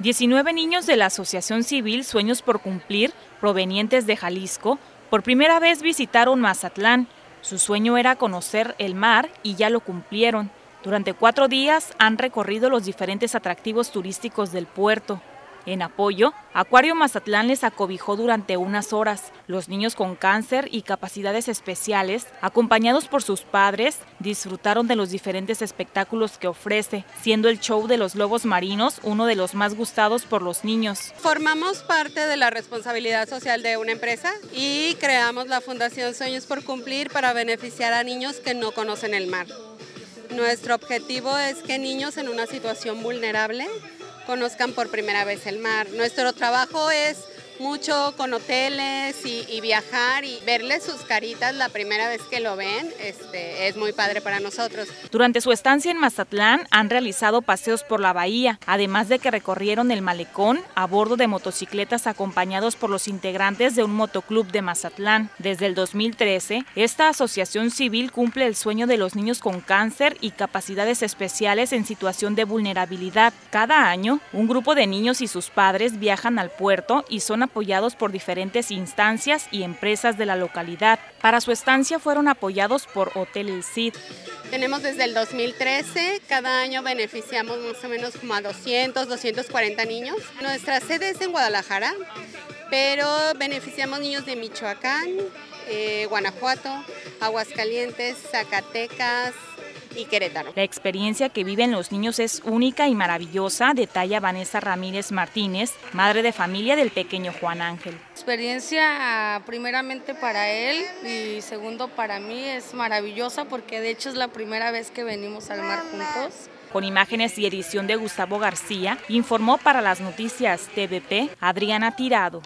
19 niños de la Asociación Civil Sueños por Cumplir, provenientes de Jalisco, por primera vez visitaron Mazatlán. Su sueño era conocer el mar y ya lo cumplieron. Durante 4 días han recorrido los diferentes atractivos turísticos del puerto. En apoyo, Acuario Mazatlán les acobijó durante unas horas. Los niños con cáncer y capacidades especiales, acompañados por sus padres, disfrutaron de los diferentes espectáculos que ofrece, siendo el show de los lobos marinos uno de los más gustados por los niños. Formamos parte de la responsabilidad social de una empresa y creamos la Fundación Sueños por Cumplir para beneficiar a niños que no conocen el mar. Nuestro objetivo es que niños en una situación vulnerable conozcan por primera vez el mar. Nuestro trabajo es mucho con hoteles y viajar y verles sus caritas la primera vez que lo ven, es muy padre para nosotros. Durante su estancia en Mazatlán han realizado paseos por la bahía, además de que recorrieron el malecón a bordo de motocicletas acompañados por los integrantes de un motoclub de Mazatlán. Desde el 2013, esta asociación civil cumple el sueño de los niños con cáncer y capacidades especiales en situación de vulnerabilidad. Cada año, un grupo de niños y sus padres viajan al puerto y son apoyados por diferentes instancias y empresas de la localidad. Para su estancia fueron apoyados por Hotel El Cid. Tenemos desde el 2013, cada año beneficiamos más o menos como a 200, 240 niños. Nuestra sede es en Guadalajara, pero beneficiamos niños de Michoacán, Guanajuato, Aguascalientes, Zacatecas y Querétaro. La experiencia que viven los niños es única y maravillosa, detalla Vanessa Ramírez Martínez, madre de familia del pequeño Juan Ángel. Experiencia primeramente para él y segundo para mí es maravillosa porque de hecho es la primera vez que venimos al mar juntos. Con imágenes y edición de Gustavo García, informó para las noticias TVP Adriana Tirado.